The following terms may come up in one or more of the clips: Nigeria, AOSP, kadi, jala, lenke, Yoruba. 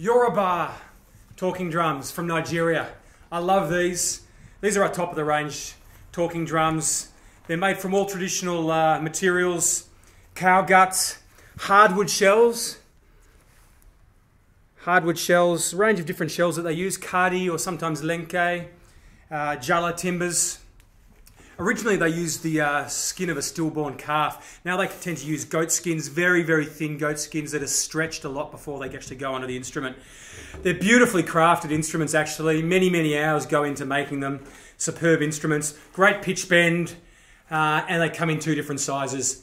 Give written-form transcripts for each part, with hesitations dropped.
Yoruba talking drums from Nigeria. I love these. These are our top of the range talking drums. They're made from all traditional materials, cow guts, hardwood shells, range of different shells that they use, kadi or sometimes lenke, jala timbers. Originally they used the skin of a stillborn calf. Now they tend to use goat skins, very, very thin goat skins that are stretched a lot before they actually go onto the instrument. They're beautifully crafted instruments actually. Many, many hours go into making them. Superb instruments, great pitch bend, and they come in two different sizes.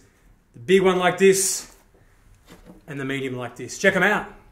The big one like this and the medium like this. Check them out.